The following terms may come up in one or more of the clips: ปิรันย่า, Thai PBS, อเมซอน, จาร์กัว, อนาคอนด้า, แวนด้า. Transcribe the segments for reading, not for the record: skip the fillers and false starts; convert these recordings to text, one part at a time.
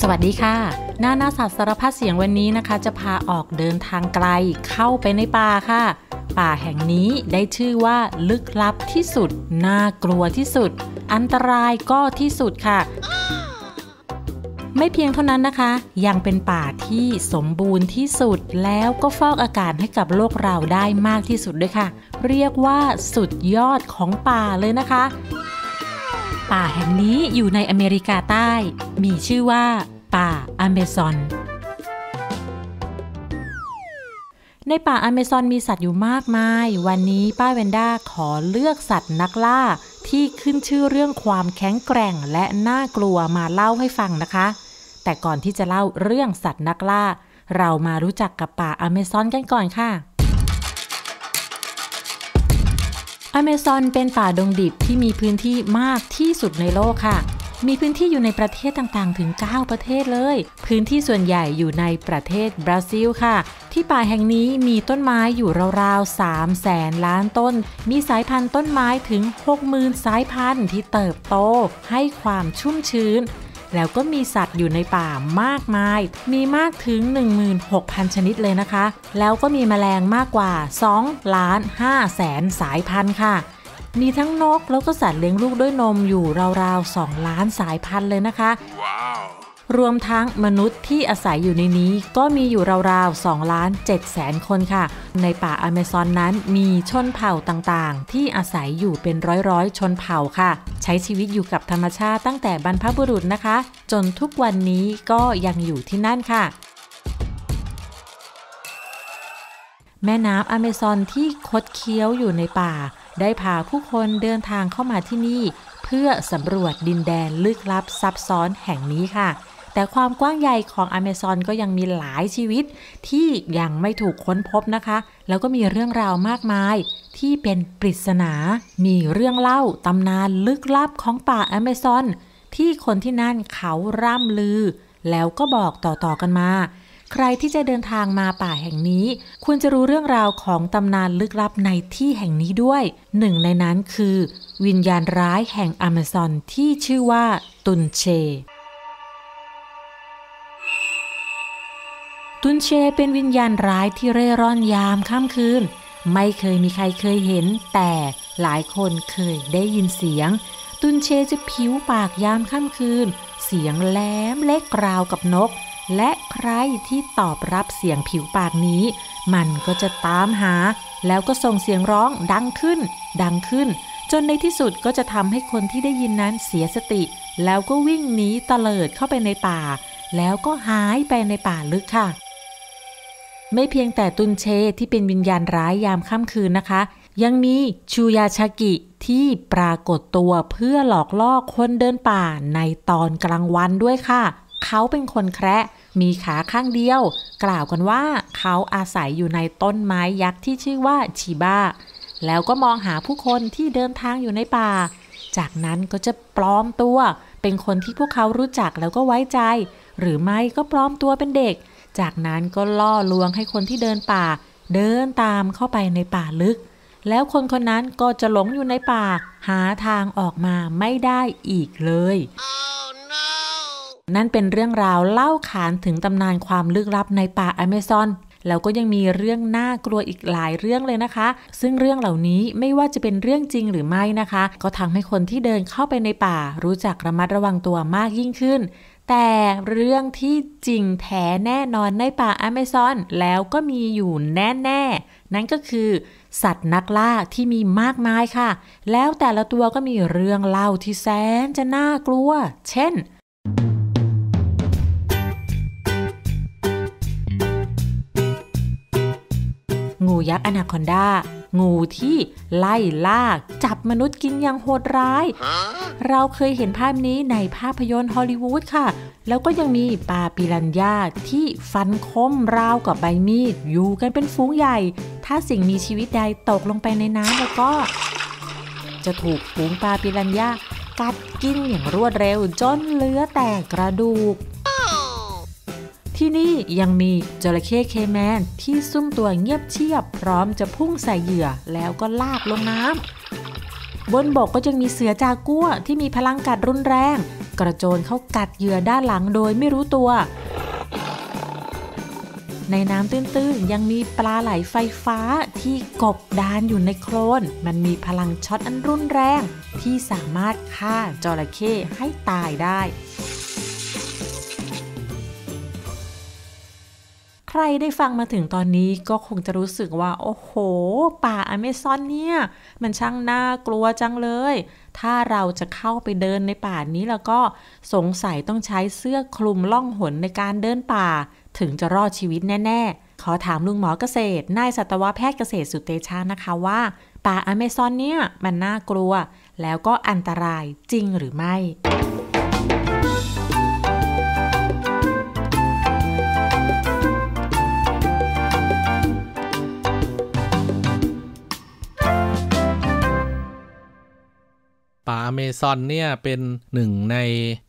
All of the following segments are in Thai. สวัสดีค่ะหน้าสัตว์สารพัดเสียงวันนี้นะคะจะพาออกเดินทางไกลเข้าไปในป่าค่ะป่าแห่งนี้ได้ชื่อว่าลึกลับที่สุดน่ากลัวที่สุดอันตรายก็ที่สุดค่ะไม่เพียงเท่านั้นนะคะยังเป็นป่าที่สมบูรณ์ที่สุดแล้วก็ฟอกอากาศให้กับโลกเราได้มากที่สุดด้วยค่ะเรียกว่าสุดยอดของป่าเลยนะคะป่าแห่งนี้อยู่ในอเมริกาใต้มีชื่อว่าป่าอเมซอนในป่าอเมซอนมีสัตว์อยู่มากมายวันนี้ป้าเวนด้าขอเลือกสัตว์นักล่าที่ขึ้นชื่อเรื่องความแข็งแกร่งและน่ากลัวมาเล่าให้ฟังนะคะแต่ก่อนที่จะเล่าเรื่องสัตว์นักล่าเรามารู้จักกับป่าอเมซอนกันก่อนค่ะอเมซอนเป็นป่าดงดิบที่มีพื้นที่มากที่สุดในโลกค่ะมีพื้นที่อยู่ในประเทศต่างๆถึง9ประเทศเลยพื้นที่ส่วนใหญ่อยู่ในประเทศบราซิลค่ะที่ป่าแห่งนี้มีต้นไม้อยู่ราวๆ300,000,000,000ต้นมีสายพันธุ์ต้นไม้ถึง 60,000 สายพันธุ์ที่เติบโตให้ความชุ่มชื้นแล้วก็มีสัตว์อยู่ในป่ามากมายมีมากถึง 16,000 ชนิดเลยนะคะแล้วก็มีแมลงมากกว่า 2,500,000 สายพันธุ์ค่ะมีทั้งนกแล้วก็สัตว์เลี้ยงลูกด้วยนมอยู่ราวๆ2,000,000สายพันธุ์เลยนะคะ wow. รวมทั้งมนุษย์ที่อาศัยอยู่ในนี้ก็มีอยู่ราวๆ2,700,000คนค่ะในป่าอเมซอนนั้นมีชนเผ่าต่างๆที่อาศัยอยู่เป็นร้อยๆชนเผ่าค่ะใช้ชีวิตอยู่กับธรรมชาติตั้งแต่บรรพบุรุษนะคะจนทุกวันนี้ก็ยังอยู่ที่นั่นค่ะแม่น้ำอเมซอนที่คดเคี้ยวอยู่ในป่าได้พาผู้คนเดินทางเข้ามาที่นี่เพื่อสำรวจดินแดนลึกลับซับซ้อนแห่งนี้ค่ะแต่ความกว้างใหญ่ของอเมซอนก็ยังมีหลายชีวิตที่ยังไม่ถูกค้นพบนะคะแล้วก็มีเรื่องราวมากมายที่เป็นปริศนามีเรื่องเล่าตำนานลึกลับของป่าอเมซอนที่คนที่นั่นเขาร่ำลือแล้วก็บอกต่อๆกันมาใครที่จะเดินทางมาป่าแห่งนี้ควรจะรู้เรื่องราวของตำนานลึกลับในที่แห่งนี้ด้วยหนึ่งในนั้นคือวิญญาณร้ายแห่งอเมซอนที่ชื่อว่าตุนเชตุนเชเป็นวิญญาณร้ายที่เร่ร่อนยามค่ำคืนไม่เคยมีใครเคยเห็นแต่หลายคนเคยได้ยินเสียงตุนเชจะผิวปากยามค่ำคืนเสียงแหลมเล็กราวกับนกและใครที่ตอบรับเสียงผิวปากนี้มันก็จะตามหาแล้วก็ส่งเสียงร้องดังขึ้นจนในที่สุดก็จะทำให้คนที่ได้ยินนั้นเสียสติแล้วก็วิ่งหนีเตลิดเข้าไปในป่าแล้วก็หายไปในป่าลึกค่ะไม่เพียงแต่ตุนเชที่เป็นวิญญาณร้ายยามค่ำคืนนะคะยังมีชูยาชากิที่ปรากฏตัวเพื่อหลอกล่อคนเดินป่าในตอนกลางวันด้วยค่ะเขาเป็นคนแคระมีขาข้างเดียวกล่าวกันว่าเขาอาศัยอยู่ในต้นไม้ยักษ์ที่ชื่อว่าชิบะแล้วก็มองหาผู้คนที่เดินทางอยู่ในป่าจากนั้นก็จะปลอมตัวเป็นคนที่พวกเขารู้จักแล้วก็ไว้ใจหรือไม่ก็ปลอมตัวเป็นเด็กจากนั้นก็ล่อลวงให้คนที่เดินป่าเดินตามเข้าไปในป่าลึกแล้วคนคนนั้นก็จะหลงอยู่ในป่าหาทางออกมาไม่ได้อีกเลยนั่นเป็นเรื่องราวเล่าขานถึงตำนานความลึกลับในป่าอเมซอนแล้วก็ยังมีเรื่องน่ากลัวอีกหลายเรื่องเลยนะคะซึ่งเรื่องเหล่านี้ไม่ว่าจะเป็นเรื่องจริงหรือไม่นะคะก็ทำให้คนที่เดินเข้าไปในป่ารู้จักระมัดระวังตัวมากยิ่งขึ้นแต่เรื่องที่จริงแท้แน่นอนในป่าอเมซอนแล้วก็มีอยู่แน่ๆนั่นก็คือสัตว์นักล่าที่มีมากมายค่ะแล้วแต่ละตัวก็มีเรื่องเล่าที่แสนจะน่ากลัวเช่นงูยักษ์อนาคอนดางูที่ไล่ล่าจับมนุษย์กินอย่างโหดร้าย เราเคยเห็นภาพนี้ในภาพยนตร์ฮอลลีวูดค่ะแล้วก็ยังมีปลาปิรันย่าที่ฟันคมราวกับใบมีดอยู่กันเป็นฝูงใหญ่ถ้าสิ่งมีชีวิตใดตกลงไปในน้ำแล้วก็จะถูกฝูงปลาปิรันย่ากัดกินอย่างรวดเร็วจนเหลือแต่กระดูกที่นี่ยังมีจระเข้เคแมนที่ซุ่มตัวเงียบเชียบพร้อมจะพุ่งใส่เหยื่อแล้วก็ลากลงน้ บนบกก็ยังมีเสือจากัวที่มีพลังกัดรุนแรงกระโจนเข้ากัดเหยื่อด้านหลังโดยไม่รู้ตัวในน้ำตื้นๆยังมีปลาไหลไฟฟ้าที่กบดานอยู่ในโคลนมันมีพลังช็อตอันรุนแรงที่สามารถฆ่าจระเข้ให้ตายได้ใครได้ฟังมาถึงตอนนี้ก็คงจะรู้สึกว่าโอ้โหป่าอเมซอนเนี่ยมันช่างน่ากลัวจังเลยถ้าเราจะเข้าไปเดินในป่านี้แล้วก็สงสัยต้องใช้เสื้อคลุมล่องหนในการเดินป่าถึงจะรอดชีวิตแน่ๆขอถามลุงหมอเกษตรนายสัตวแพทย์เกษตรสุเตชานะคะว่าป่าอเมซอนเนี่ยมันน่ากลัวแล้วก็อันตรายจริงหรือไม่ป่าอเมซอนเนี่ยเป็นหนึ่งใน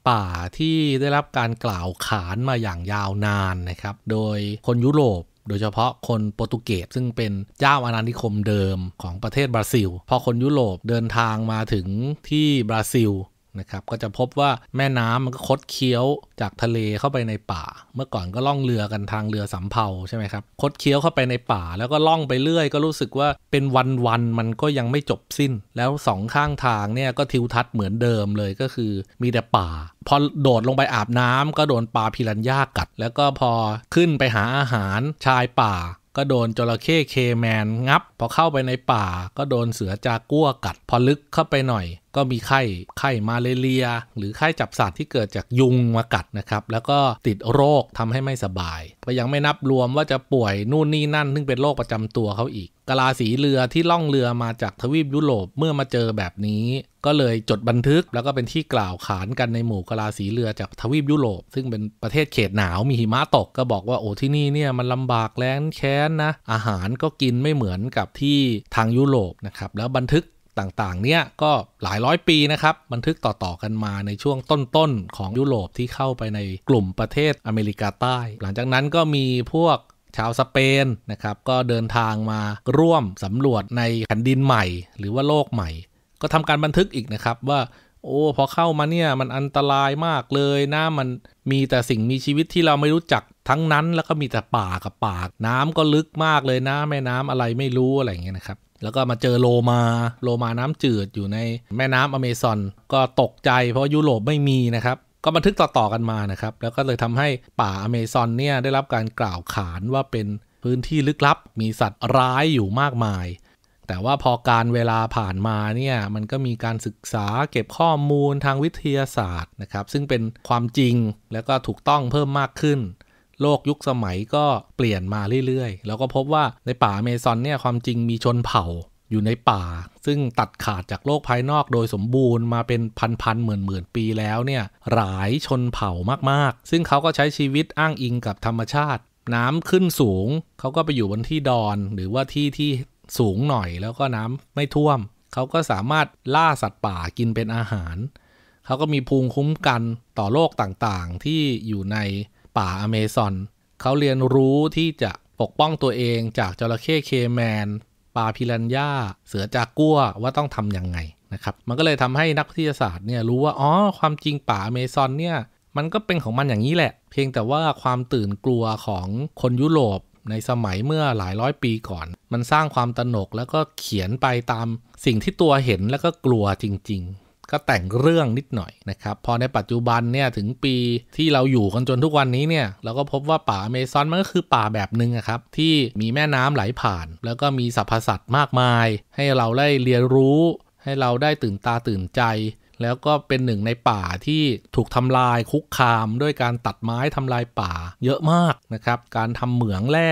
ป่าที่ได้รับการกล่าวขานมาอย่างยาวนานนะครับโดยคนยุโรปโดยเฉพาะคนโปรตุเกสซึ่งเป็นเจ้าอาณานิคมเดิมของประเทศบราซิลพอคนยุโรปเดินทางมาถึงที่บราซิลนะครับก็จะพบว่าแม่น้ำมันก็คดเคี้ยวจากทะเลเข้าไปในป่าเมื่อก่อนก็ล่องเรือกันทางเรือสำเภาใช่ไหมครับคดเคี้ยวเข้าไปในป่าแล้วก็ล่องไปเรื่อยก็รู้สึกว่าเป็นวันๆมันก็ยังไม่จบสิ้นแล้วสองข้างทางเนี่ยก็ทิวทัศน์เหมือนเดิมเลยก็คือมีแต่ป่าพอโดดลงไปอาบน้ำก็โดนปลาพิรันญ่ากัดแล้วก็พอขึ้นไปหาอาหารชายป่าก็โดนจระเข้เคแมนงับพอเข้าไปในป่าก็โดนเสือจากัวกัดพอลึกเข้าไปหน่อยก็มีไข้มาเลเรียหรือไข้จับสัตว์ที่เกิดจากยุงมากัดนะครับแล้วก็ติดโรคทำให้ไม่สบายก็ยังไม่นับรวมว่าจะป่วยนู่นนี่นั่นซึ่งเป็นโรคประจำตัวเขาอีกกะลาสีเรือที่ล่องเรือมาจากทวีปยุโรปเมื่อมาเจอแบบนี้ก็เลยจดบันทึกแล้วก็เป็นที่กล่าวขานกันในหมู่กะลาสีเรือจากทวีปยุโรปซึ่งเป็นประเทศเขตหนาวมีหิมะตกก็บอกว่าโอ้ที่นี่เนี่ยมันลำบากแล้งแค้นนะอาหารก็กินไม่เหมือนกับที่ทางยุโรปนะครับแล้วบันทึกต่างๆเนี่ยก็หลายร้อยปีนะครับบันทึกต่อๆกันมาในช่วงต้นๆของยุโรปที่เข้าไปในกลุ่มประเทศอเมริกาใต้หลังจากนั้นก็มีพวกชาวสเปนนะครับก็เดินทางมาร่วมสำรวจในแผ่นดินใหม่หรือว่าโลกใหม่ก็ทำการบันทึกอีกนะครับว่าโอ้พอเข้ามาเนี่ยมันอันตรายมากเลยนะมันมีแต่สิ่งมีชีวิตที่เราไม่รู้จักทั้งนั้นแล้วก็มีแต่ป่ากับป่าน้ำก็ลึกมากเลยนะแม่น้ำอะไรไม่รู้อะไรอย่างเงี้ยนะครับแล้วก็มาเจอโลมาน้ำจืดอยู่ในแม่น้ำอเมซอนก็ตกใจเพราะยุโรปไม่มีนะครับก็บันทึกต่อๆกันมานะครับแล้วก็เลยทำให้ป่าอเมซอนเนี่ยได้รับการกล่าวขานว่าเป็นพื้นที่ลึกลับมีสัตว์ร้ายอยู่มากมายแต่ว่าพอการเวลาผ่านมาเนี่ยมันก็มีการศึกษาเก็บข้อมูลทางวิทยาศาสตร์นะครับซึ่งเป็นความจริงแล้วก็ถูกต้องเพิ่มมากขึ้นโลกยุคสมัยก็เปลี่ยนมาเรื่อยๆแล้วก็พบว่าในป่าอเมซอนเนี่ยความจริงมีชนเผ่าอยู่ในป่าซึ่งตัดขาดจากโลกภายนอกโดยสมบูรณ์มาเป็นพันๆหมื่นๆปีแล้วเนี่ยหลายชนเผ่ามากๆซึ่งเขาก็ใช้ชีวิตอ้างอิงกับธรรมชาติน้ำขึ้นสูงเขาก็ไปอยู่บนที่ดอนหรือว่าที่สูงหน่อยแล้วก็น้ำไม่ท่วมเขาก็สามารถล่าสัตว์ป่ากินเป็นอาหารเขาก็มีภูมิคุ้มกันต่อโรคต่างๆที่อยู่ในป่าอเมซอนเขาเรียนรู้ที่จะปกป้องตัวเองจากจระเข้เคแมนปลาพิรันญ่าเสือจากัวว่าต้องทำยังไงนะครับมันก็เลยทำให้นักวิทยาศาสตร์เนี่ยรู้ว่าอ๋อความจริงป่าอเมซอนเนี่ยมันก็เป็นของมันอย่างนี้แหละเพียงแต่ว่าความตื่นกลัวของคนยุโรปในสมัยเมื่อหลายร้อยปีก่อนมันสร้างความตระหนกแล้วก็เขียนไปตามสิ่งที่ตัวเห็นแล้วก็กลัวจริงๆก็แต่งเรื่องนิดหน่อยนะครับพอในปัจจุบันเนี่ยถึงปีที่เราอยู่กันจนทุกวันนี้เนี่ยเราก็พบว่าป่าอเมซอนมันก็คือป่าแบบนึงครับที่มีแม่น้ำไหลผ่านแล้วก็มีสรรพสัตว์มากมายให้เราได้เรียนรู้ให้เราได้ตื่นตาตื่นใจแล้วก็เป็นหนึ่งในป่าที่ถูกทำลายคุกคามด้วยการตัดไม้ทำลายป่าเยอะมากนะครับการทำเหมืองแร่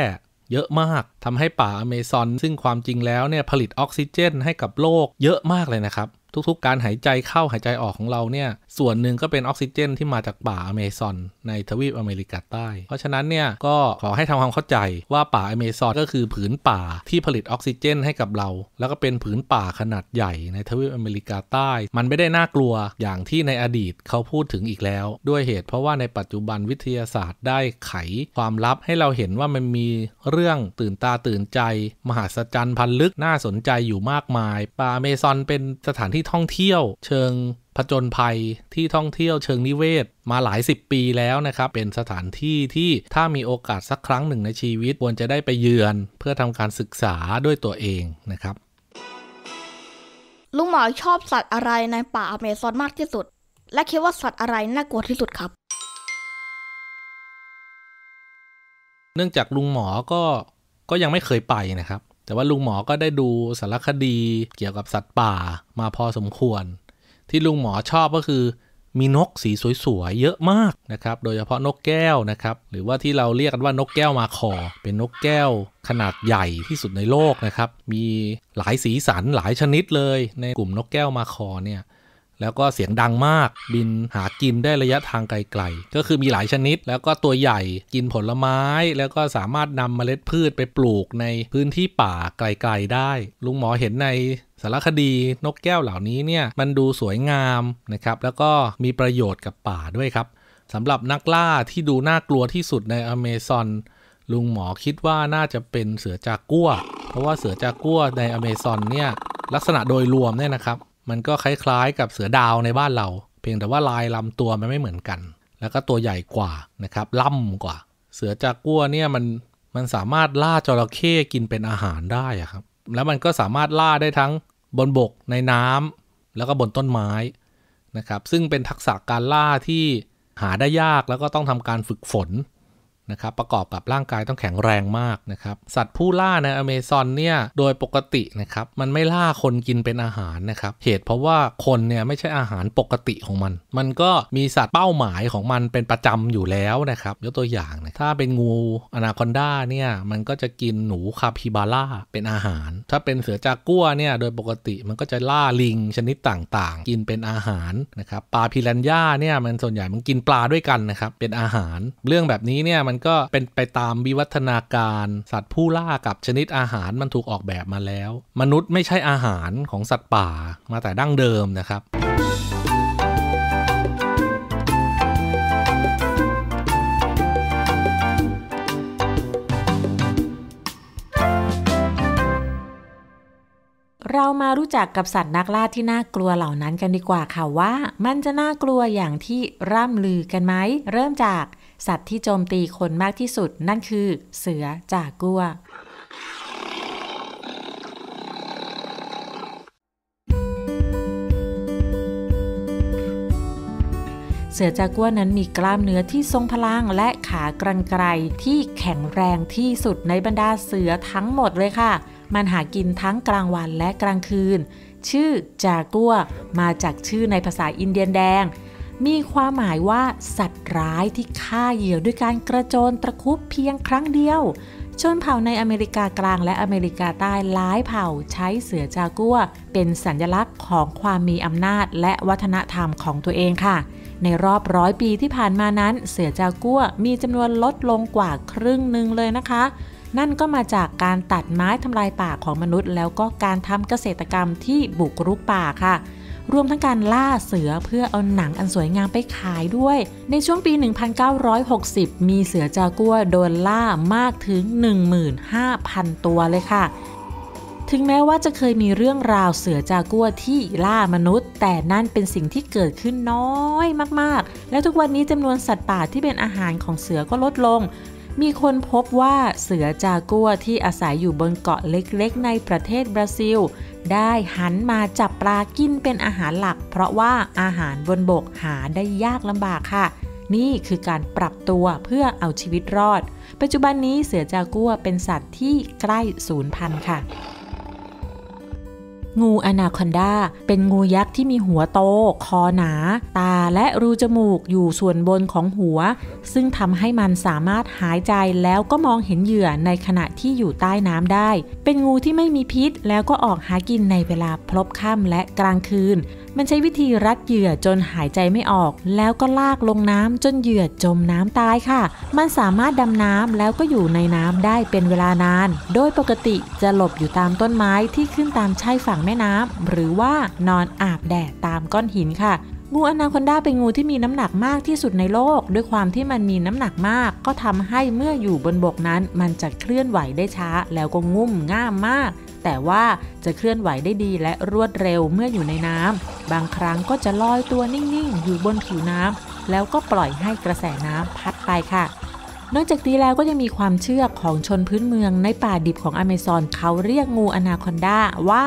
เยอะมากทำให้ป่าอเมซอนซึ่งความจริงแล้วเนี่ยผลิตออกซิเจนให้กับโลกเยอะมากเลยนะครับทุกๆการหายใจเข้าหายใจออกของเราเนี่ยส่วนหนึ่งก็เป็นออกซิเจนที่มาจากป่าอเมซอนในทวีปอเมริกาใต้เพราะฉะนั้นเนี่ยก็ขอให้ทำความเข้าใจว่าป่าอเมซอนก็คือผืนป่าที่ผลิตออกซิเจนให้กับเราแล้วก็เป็นผืนป่าขนาดใหญ่ในทวีปอเมริกาใต้มันไม่ได้น่ากลัวอย่างที่ในอดีตเขาพูดถึงอีกแล้วด้วยเหตุเพราะว่าในปัจจุบันวิทยาศาสตร์ได้ไขความลับให้เราเห็นว่ามันมีเรื่องตื่นตาตื่นใจมหัศจรรย์พันลึกน่าสนใจอยู่มากมายป่าอเมซอนเป็นสถานที่ ท่องเที่ยวเชิงผจญภัยที่ท่องเที่ยวเชิงนิเวศมาหลายสิบปีแล้วนะครับเป็นสถานที่ที่ถ้ามีโอกาสสักครั้งหนึ่งในชีวิตควรจะได้ไปเยือนเพื่อทำการศึกษาด้วยตัวเองนะครับลุงหมอชอบสัตว์อะไรในป่าอเมซอนมากที่สุดและคิดว่าสัตว์อะไรน่ากลัวที่สุดครับเนื่องจากลุงหมอก็ยังไม่เคยไปนะครับแต่ว่าลุงหมอก็ได้ดูสารคดีเกี่ยวกับสัตว์ป่ามาพอสมควรที่ลุงหมอชอบก็คือมีนกสีสวยๆเยอะมากนะครับโดยเฉพาะนกแก้วนะครับหรือว่าที่เราเรียกกันว่านกแก้วมาคอเป็นนกแก้วขนาดใหญ่ที่สุดในโลกนะครับมีหลายสีสันหลายชนิดเลยในกลุ่มนกแก้วมาคอเนี่ยแล้วก็เสียงดังมากบินหากินได้ระยะทางไกลๆก็คือมีหลายชนิดแล้วก็ตัวใหญ่กินผลไม้แล้วก็สามารถนำเมล็ดพืชไปปลูกในพื้นที่ป่าไกลๆได้ลุงหมอเห็นในสารคดีนกแก้วเหล่านี้เนี่ยมันดูสวยงามนะครับแล้วก็มีประโยชน์กับป่าด้วยครับสำหรับนักล่าที่ดูน่ากลัวที่สุดในอเมซอนลุงหมอคิดว่าน่าจะเป็นเสือจากัวเพราะว่าเสือจากัวในอเมซอนเนี่ยลักษณะโดยรวมเนี่ยนะครับมันก็คล้ายๆกับเสือดาวในบ้านเราเพียงแต่ว่าลายลำตัวมันไม่เหมือนกันแล้วก็ตัวใหญ่กว่านะครับล่ำกว่าเสือจากัวเนี่ยมันสามารถล่าจระเข้กินเป็นอาหารได้ครับแล้วมันก็สามารถล่าได้ทั้งบนบกในน้ำแล้วก็บนต้นไม้นะครับซึ่งเป็นทักษะการล่าที่หาได้ยากแล้วก็ต้องทำการฝึกฝนนะครับประกอบกับร่างกายต้องแข็งแรงมากนะครับสัตว์ผู้ล่าในอเมซอนเนี่ยโดยปกตินะครับมันไม่ล่าคนกินเป็นอาหารนะครับเหตุเพราะว่าคนเนี่ยไม่ใช่อาหารปกติของมันก็มีสัตว์เป้าหมายของมันเป็นประจำอยู่แล้วนะครับยกตัวอย่างนะถ้าเป็นงูอนาคอนดาเนี่ยมันก็จะกินหนูคาปิบาร่าเป็นอาหารถ้าเป็นเสือจากัวเนี่ยโดยปกติมันก็จะล่าลิงชนิดต่างๆกินเป็นอาหารนะครับปลาพิรันญ่าเนี่ยมันส่วนใหญ่มันกินปลาด้วยกันนะครับเป็นอาหารเรื่องแบบนี้เนี่ยมันก็เป็นไปตามวิวัฒนาการสัตว์ผู้ล่ากับชนิดอาหารมันถูกออกแบบมาแล้วมนุษย์ไม่ใช่อาหารของสัตว์ป่ามาแต่ดั้งเดิมนะครับเรามารู้จักกับสัตว์นักล่าที่น่ากลัวเหล่านั้นกันดีกว่าค่ะว่ามันจะน่ากลัวอย่างที่ร่ำลือกันไหมเริ่มจากสัตว์ที่โจมตีคนมากที่สุดนั่นคือเสือจากัวเสือจากัวนั้นมีกล้ามเนื้อที่ทรงพลังและขากรรไกรที่แข็งแรงที่สุดในบรรดาเสือทั้งหมดเลยค่ะมันหากินทั้งกลางวันและกลางคืนชื่อจากัวมาจากชื่อในภาษาอินเดียนแดงมีความหมายว่าสัตว์ร้ายที่ฆ่าเหยื่อด้วยการกระโจนตะคุบเพียงครั้งเดียวชนเผ่าในอเมริกากลางและอเมริกาใต้หลายเผ่าใช้เสือจากัวเป็นสัญลักษณ์ของความมีอำนาจและวัฒนธรรมของตัวเองค่ะในรอบ100 ปีที่ผ่านมานั้นเสือจากัวมีจำนวนลดลงกว่าครึ่งหนึ่งเลยนะคะนั่นก็มาจากการตัดไม้ทำลายป่าของมนุษย์แล้วก็การทำเกษตรกรรมที่บุกรุกป่าค่ะรวมทั้งการล่าเสือเพื่อเอาหนังอันสวยงามไปขายด้วยในช่วงปี 1960 มีเสือจากัวโดนล่ามากถึง 15,000 ตัวเลยค่ะถึงแม้ว่าจะเคยมีเรื่องราวเสือจากัวที่ล่ามนุษย์แต่นั่นเป็นสิ่งที่เกิดขึ้นน้อยมากๆและทุกวันนี้จำนวนสัตว์ป่าที่เป็นอาหารของเสือก็ลดลงมีคนพบว่าเสือจากัวที่อาศัยอยู่บนเกาะเล็กๆในประเทศบราซิลได้หันมาจับปลากินเป็นอาหารหลักเพราะว่าอาหารบนบกหาได้ยากลำบากค่ะนี่คือการปรับตัวเพื่อเอาชีวิตรอดปัจจุบันนี้เสือจากัวเป็นสัตว์ที่ใกล้สูญพันธุ์ค่ะงูอนาคอนดาเป็นงูยักษ์ที่มีหัวโตคอหนาตาและรูจมูกอยู่ส่วนบนของหัวซึ่งทำให้มันสามารถหายใจแล้วก็มองเห็นเหยื่อในขณะที่อยู่ใต้น้ำได้เป็นงูที่ไม่มีพิษแล้วก็ออกหากินในเวลาพลบค่ำและกลางคืนมันใช้วิธีรัดเหยื่อจนหายใจไม่ออกแล้วก็ลากลงน้ำจนเหยื่อจมน้ำตายค่ะมันสามารถดำน้ำแล้วก็อยู่ในน้ำได้เป็นเวลานานโดยปกติจะหลบอยู่ตามต้นไม้ที่ขึ้นตามชายฝั่งแม่น้ำหรือว่านอนอาบแดดตามก้อนหินค่ะงูอนาคอนดาเป็นงูที่มีน้ำหนักมากที่สุดในโลกด้วยความที่มันมีน้ำหนักมากก็ทำให้เมื่ออยู่บนบกนั้นมันจะเคลื่อนไหวได้ช้าแล้วก็งุ่มง่ามมาก แต่ว่าจะเคลื่อนไหวได้ดีและรวดเร็วเมื่ออยู่ในน้ำบางครั้งก็จะลอยตัวนิ่งๆอยู่บนผิวน้ำแล้วก็ปล่อยให้กระแสน้ำพัดไปค่ะนอกจากนี้แล้วก็ยังมีความเชื่อของชนพื้นเมืองในป่าดิบของอเมซอนเขาเรียกงูอนาคอนดาว่า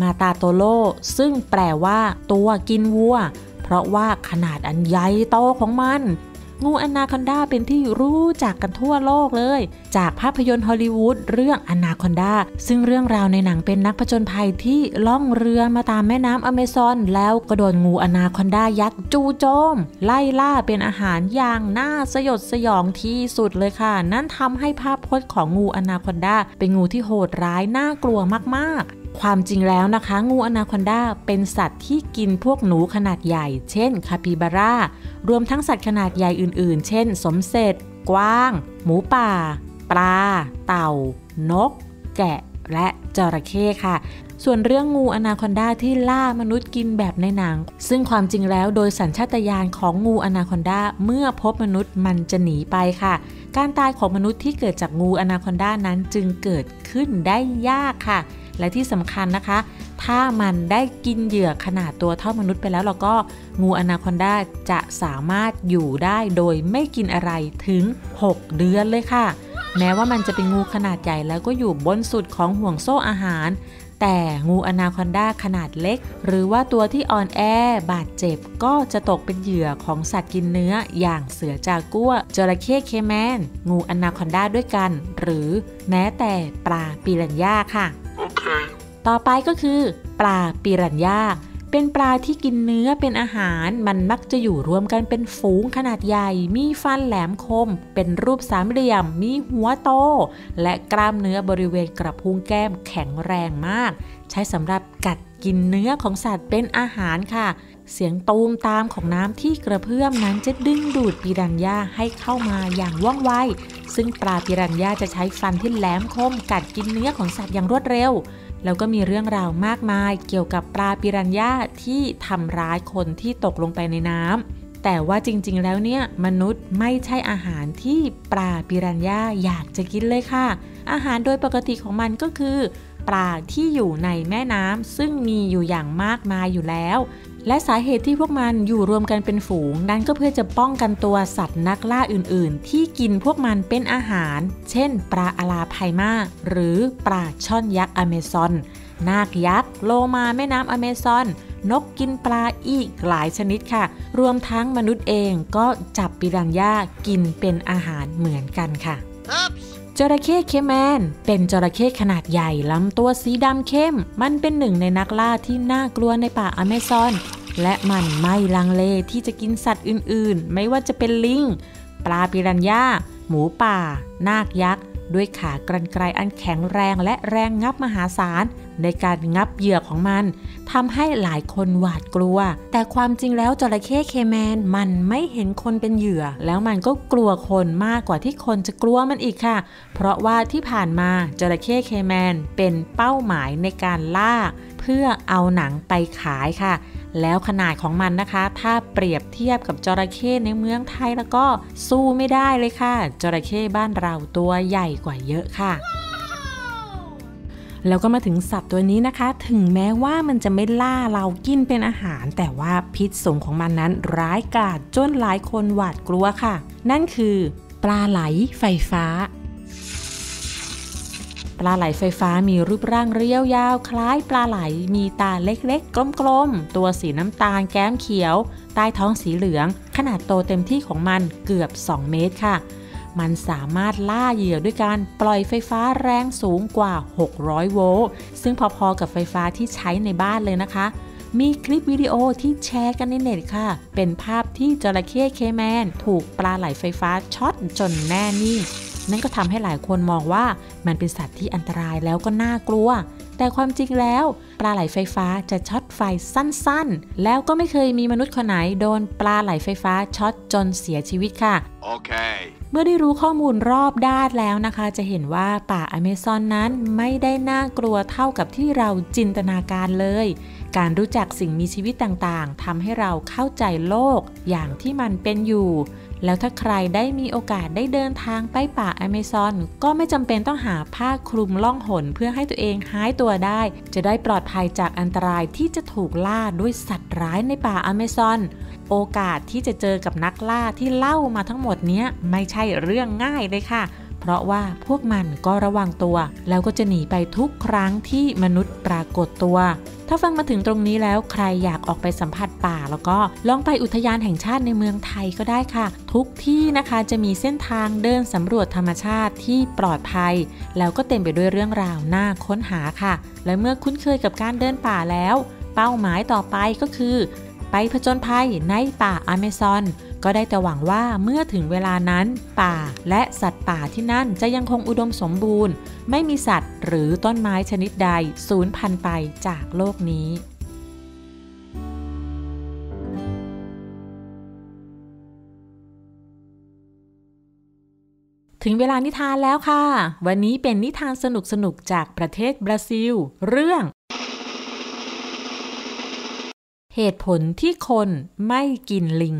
มาตาโตโลซึ่งแปลว่าตัวกินวัวเพราะว่าขนาดอันใหญ่โตของมันงูอนาคอนดาเป็นที่รู้จักกันทั่วโลกเลยจากภาพยนตร์ฮอลลีวูดเรื่องอนาคอนดาซึ่งเรื่องราวในหนังเป็นนักผจญภัยที่ล่องเรือมาตามแม่น้ำอเมซอนแล้วก็โดนงูอนาคอนดายักษ์จู่โจมไล่ล่าเป็นอาหารอย่างน่าสยดสยองที่สุดเลยค่ะนั่นทำให้ภาพพจน์ของงูอนาคอนดาเป็นงูที่โหดร้ายน่ากลัวมากๆความจริงแล้วนะคะงูอนาคอนดาเป็นสัตว์ที่กินพวกหนูขนาดใหญ่เช่นคาปิบาร่ารวมทั้งสัตว์ขนาดใหญ่อื่นๆเช่นสมเสร็จกวางหมูป่าปลาเต่านกแกะและจระเข้ค่ะส่วนเรื่องงูอนาคอนดาที่ล่ามนุษย์กินแบบในหนังซึ่งความจริงแล้วโดยสัญชาตญาณของงูอนาคอนดาเมื่อพบมนุษย์มันจะหนีไปค่ะการตายของมนุษย์ที่เกิดจากงูอนาคอนดานั้นจึงเกิดขึ้นได้ยากค่ะและที่สำคัญนะคะถ้ามันได้กินเหยื่อขนาดตัวเท่ามนุษย์ไปแล้วเราก็งูอนาคอนดาจะสามารถอยู่ได้โดยไม่กินอะไรถึง6เดือนเลยค่ะแม้ว่ามันจะเป็นงูขนาดใหญ่แล้วก็อยู่บนสุดของห่วงโซ่อาหารแต่งูอนาคอนดาขนาดเล็กหรือว่าตัวที่อ่อนแอบาดเจ็บก็จะตกเป็นเหยื่อของสัตว์กินเนื้ออย่างเสือจากัวจระเข้เคแมนงูอนาคอนดาด้วยกันหรือแม้แต่ปลาปิรันย่าค่ะต่อไปก็คือปลาปิรันย่าเป็นปลาที่กินเนื้อเป็นอาหารมันมักจะอยู่รวมกันเป็นฝูงขนาดใหญ่มีฟันแหลมคมเป็นรูปสามเหลี่ยมมีหัวโตและกล้ามเนื้อบริเวณกระพุ้งแก้มแข็งแรงมากใช้สำหรับกัดกินเนื้อของสัตว์เป็นอาหารค่ะเสียงตูมตามของน้ำที่กระเพื่อมนั้นจะดึงดูดปิรันย่าให้เข้ามาอย่างว่องไวซึ่งปลาปิรันย่าจะใช้ฟันที่แหลมคมกัดกินเนื้อของสัตว์อย่างรวดเร็วแล้วก็มีเรื่องราวมากมายเกี่ยวกับปลาปิรันย่าที่ทำร้ายคนที่ตกลงไปในน้ำแต่ว่าจริงๆแล้วเนี่ยมนุษย์ไม่ใช่อาหารที่ปลาปิรันย่าอยากจะกินเลยค่ะอาหารโดยปกติของมันก็คือปลาที่อยู่ในแม่น้ำซึ่งมีอยู่อย่างมากมายอยู่แล้วและสาเหตุที่พวกมันอยู่รวมกันเป็นฝูงนั้นก็เพื่อจะป้องกันตัวสัตว์นักล่าอื่นๆที่กินพวกมันเป็นอาหารเช่นปลาอะลาไพมาหรือปลาช่อนยักษ์อเมซอนนาคยักษ์โลมาแม่น้ำอเมซอนนกกินปลาอีกหลายชนิดค่ะรวมทั้งมนุษย์เองก็จับปิรันย่ากินเป็นอาหารเหมือนกันค่ะจระเข้เคแมนเป็นจระเข้ขนาดใหญ่ลำตัวสีดำเข้มมันเป็นหนึ่งในนักล่าที่น่ากลัวในป่าอเมซอนและมันไม่ลังเลที่จะกินสัตว์อื่นๆไม่ว่าจะเป็นลิงปลาปิรันย่าหมูป่านาคยักษ์ด้วยขากรรไกรอันแข็งแรงและแรงงับมหาศาลในการงับเหยื่อของมันทำให้หลายคนหวาดกลัวแต่ความจริงแล้วจระเข้เคแมนมันไม่เห็นคนเป็นเหยื่อแล้วมันก็กลัวคนมากกว่าที่คนจะกลัวมันอีกค่ะเพราะว่าที่ผ่านมาจระเข้เคแมนเป็นเป้าหมายในการล่าเพื่อเอาหนังไปขายค่ะแล้วขนาดของมันนะคะถ้าเปรียบเทียบกับจระเข้ในเมืองไทยแล้วก็สู้ไม่ได้เลยค่ะจระเข้บ้านเราตัวใหญ่กว่าเยอะค่ะแล้วก็มาถึงสัตว์ตัวนี้นะคะถึงแม้ว่ามันจะไม่ล่าเรากินเป็นอาหารแต่ว่าพิษสงของมันนั้นร้ายกาจจนหลายคนหวาดกลัวค่ะนั่นคือปลาไหลไฟฟ้าปลาไหลไฟฟ้ามีรูปร่างเรียวยาวคล้ายปลาไหลมีตาเล็กๆกลมๆตัวสีน้ำตาลแก้มเขียวใต้ท้องสีเหลืองขนาดโตเต็มที่ของมันเกือบ2เมตรค่ะมันสามารถล่าเหยื่อด้วยการปล่อยไฟฟ้าแรงสูงกว่า600โวลต์ซึ่งพอๆกับไฟฟ้าที่ใช้ในบ้านเลยนะคะมีคลิปวิดีโอที่แชร์กันในเน็ตค่ะเป็นภาพที่จระเข้เคแมนถูกปลาไหลไฟฟ้าช็อตจนแน่นิ่งนั่นก็ทำให้หลายคนมองว่ามันเป็นสัตว์ที่อันตรายแล้วก็น่ากลัวแต่ความจริงแล้วปลาไหลไฟฟ้าจะช็อตไฟสั้นๆแล้วก็ไม่เคยมีมนุษย์คนไหนโดนปลาไหลไฟฟ้าช็อตจนเสียชีวิตค่ะ okay. เมื่อได้รู้ข้อมูลรอบด้านแล้วนะคะจะเห็นว่าป่าอเมซอนนั้นไม่ได้น่ากลัวเท่ากับที่เราจินตนาการเลยการรู้จักสิ่งมีชีวิตต่างๆทำให้เราเข้าใจโลกอย่างที่มันเป็นอยู่ แล้วถ้าใครได้มีโอกาสได้เดินทางไปป่าแอเมซอนก็ไม่จำเป็นต้องหาผ้าคลุมล่องหนเพื่อให้ตัวเองหายตัวได้จะได้ปลอดภัยจากอันตรายที่จะถูกล่าด้วยสัตว์ร้ายในป่าแอเมซอนโอกาสที่จะเจอกับนักล่าที่เล่ามาทั้งหมดนี้ไม่ใช่เรื่องง่ายเลยค่ะเพราะว่าพวกมันก็ระวังตัวแล้วก็จะหนีไปทุกครั้งที่มนุษย์ปรากฏตัวถ้าฟังมาถึงตรงนี้แล้วใครอยากออกไปสัมผัสป่าแล้วก็ลองไปอุทยานแห่งชาติในเมืองไทยก็ได้ค่ะทุกที่นะคะจะมีเส้นทางเดินสำรวจธรรมชาติที่ปลอดภัยแล้วก็เต็มไปด้วยเรื่องราวน่าค้นหาค่ะและเมื่อคุ้นเคยกับการเดินป่าแล้วเป้าหมายต่อไปก็คือไปผจญภัยในป่าอเมซอนก็ได้แต่หวังว่าเมื่อถึงเวลานั้นป่าและสัตว์ป่าที่นั่นจะยังคงอุดมสมบูรณ์ไม่มีสัตว์หรือต้นไม้ชนิดใดสูญพันธุ์ไปจากโลกนี้ถึงเวลานิทานแล้วค่ะวันนี้เป็นนิทานสนุกๆจากประเทศบราซิลเรื่องเหตุผลที่คนไม่กินลิง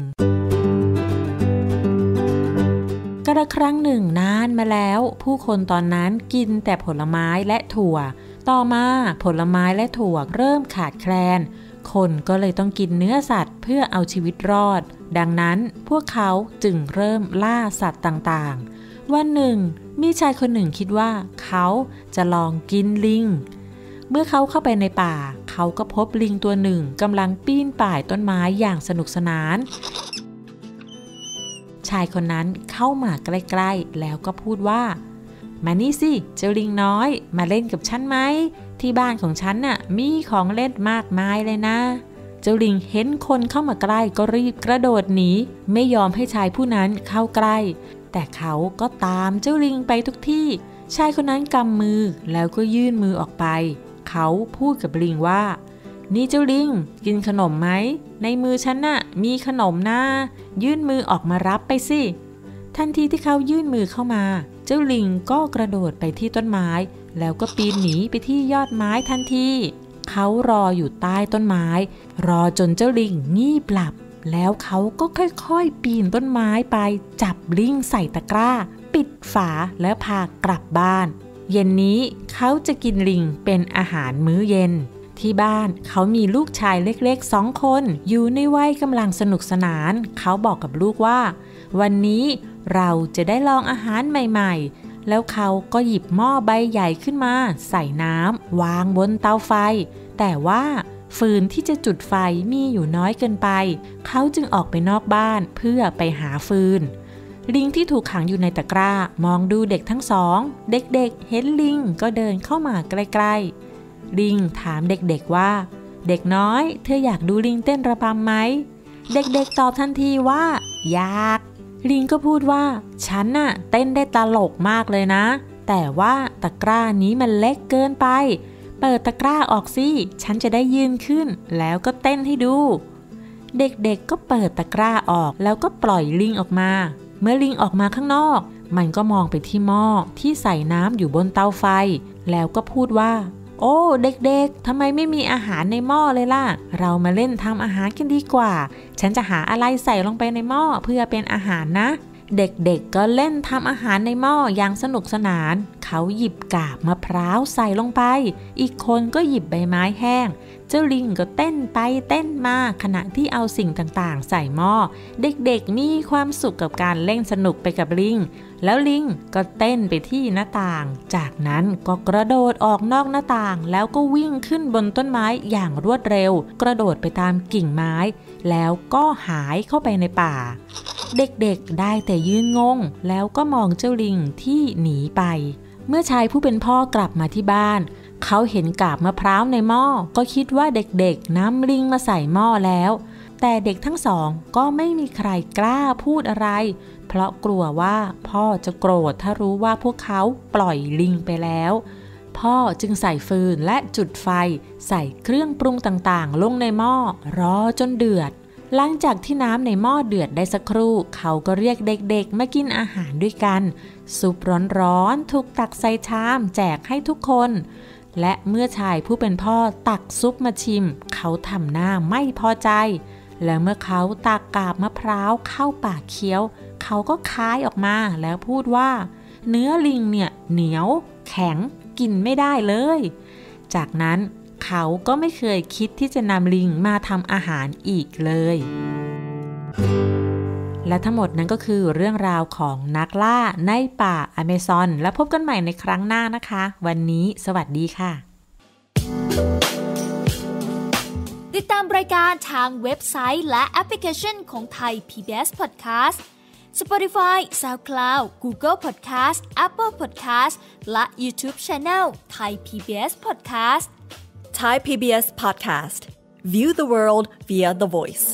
กระครั้งหนึ่งนานมาแล้วผู้คนตอนนั้นกินแต่ผลไม้และถั่วต่อมาผลไม้และถั่วเริ่มขาดแคลนคนก็เลยต้องกินเนื้อสัตว์เพื่อเอาชีวิตรอดดังนั้นพวกเขาจึงเริ่มล่าสัตว์ต่างๆวันหนึ่งมีชายคนหนึ่งคิดว่าเขาจะลองกินลิงเมื่อเขาเข้าไปในป่าเขาก็พบลิงตัวหนึ่งกำลังปีนป่ายต้นไม้อย่างสนุกสนานชายคนนั้นเข้ามาใกล้ๆแล้วก็พูดว่ามานี่สิเจ้าลิงน้อยมาเล่นกับฉันไหมที่บ้านของฉันน่ะมีของเล่นมากมายเลยนะเจ้าลิงเห็นคนเข้ามาใกล้ก็รีบกระโดดหนีไม่ยอมให้ชายผู้นั้นเข้าใกล้แต่เขาก็ตามเจ้าลิงไปทุกที่ชายคนนั้นกำมือแล้วก็ยื่นมือออกไปเขาพูดกับลิงว่านี่เจ้าลิงกินขนมไหมในมือฉันน่ะมีขนมนะยื่นมือออกมารับไปสิทันทีที่เขายื่นมือเข้ามาเจ้าลิงก็กระโดดไปที่ต้นไม้แล้วก็ปีนหนีไปที่ยอดไม้ทันทีเขารออยู่ใต้ต้นไม้รอจนเจ้าลิงงีบหลับแล้วเขาก็ค่อยๆปีนต้นไม้ไปจับลิงใส่ตะกร้าปิดฝาแล้วพากลับบ้านเย็นนี้เขาจะกินลิงเป็นอาหารมื้อเย็นที่บ้านเขามีลูกชายเล็กๆ2 คนอยู่ในวัยกำลังสนุกสนานเขาบอกกับลูกว่าวันนี้เราจะได้ลองอาหารใหม่ๆแล้วเขาก็หยิบหม้อใบใหญ่ขึ้นมาใส่น้ำวางบนเตาไฟแต่ว่าฟืนที่จะจุดไฟมีอยู่น้อยเกินไปเขาจึงออกไปนอกบ้านเพื่อไปหาฟืนลิงที่ถูกขังอยู่ในตะกร้ามองดูเด็กทั้งสองเด็กๆเห็นลิงก็เดินเข้ามาใกล้ๆลิงถามเด็กๆว่าเด็กน้อยเธออยากดูลิงเต้นระบำไหมเด็กๆตอบทันทีว่าอยากลิงก็พูดว่าฉันน่ะเต้นได้ตลกมากเลยนะแต่ว่าตะกร้านี้มันเล็กเกินไปเปิดตะกร้าออกสิฉันจะได้ยืนขึ้นแล้วก็เต้นให้ดูเด็กๆก็เปิดตะกร้าออกแล้วก็ปล่อยลิงออกมาเมื่อลิงออกมาข้างนอกมันก็มองไปที่หม้อที่ใส่น้ำอยู่บนเตาไฟแล้วก็พูดว่าโอ้เด็กๆทำไมไม่มีอาหารในหม้อเลยล่ะเรามาเล่นทำอาหารกันดีกว่าฉันจะหาอะไรใส่ลงไปในหม้อเพื่อเป็นอาหารนะเด็กๆก็เล่นทำอาหารในหม้ออย่างสนุกสนานเขาหยิบกาบมะพร้าวใส่ลงไปอีกคนก็หยิบใบไม้แห้งเจ้าลิงก็เต้นไปเต้นมาขณะที่เอาสิ่งต่างๆใส่หม้อเด็กๆมีความสุขกับการเล่นสนุกไปกับลิงแล้วลิงก็เต้นไปที่หน้าต่างจากนั้นก็กระโดดออกนอกหน้าต่างแล้วก็วิ่งขึ้นบนต้นไม้อย่างรวดเร็วกระโดดไปตามกิ่งไม้แล้วก็หายเข้าไปในป่าเด็กๆได้แต่ยืนงงแล้วก็มองเจ้าลิงที่หนีไปเมื่อชายผู้เป็นพ่อกลับมาที่บ้านเขาเห็นกาบมะพร้าวในหม้อก็คิดว่าเด็กๆนำลิงมาใส่หม้อแล้วแต่เด็กทั้งสองก็ไม่มีใครกล้าพูดอะไรเพราะกลัวว่าพ่อจะโกรธถ้ารู้ว่าพวกเขาปล่อยลิงไปแล้วพ่อจึงใส่ฟืนและจุดไฟใส่เครื่องปรุงต่างๆลงในหม้อรอจนเดือดหลังจากที่น้ำในหม้อเดือดได้สักครู่เขาก็เรียกเด็กๆมากินอาหารด้วยกันซุปร้อนๆถูกตักใส่ชามแจกให้ทุกคนและเมื่อชายผู้เป็นพ่อตักซุปมาชิมเขาทำหน้าไม่พอใจและเมื่อเขาตักกาบมะพร้าวเข้าปากเคี้ยว เขาก็ค้ายออกมาแล้วพูดว่าเนื้อลิงเนี่ยเหนียวแข็งกินไม่ได้เลยจากนั้นเขาก็ไม่เคยคิดที่จะนำลิงมาทำอาหารอีกเลยและทั้งหมดนั้นก็คือเรื่องราวของนักล่าในป่าอเมซอนและพบกันใหม่ในครั้งหน้านะคะวันนี้สวัสดีค่ะติดตามรายการทางเว็บไซต์และแอปพลิเคชันของ Thai PBS Podcast Spotify SoundCloud Google Podcast Apple Podcast และ YouTube Channel Thai PBS Podcast Thai PBS Podcast View the world via the voice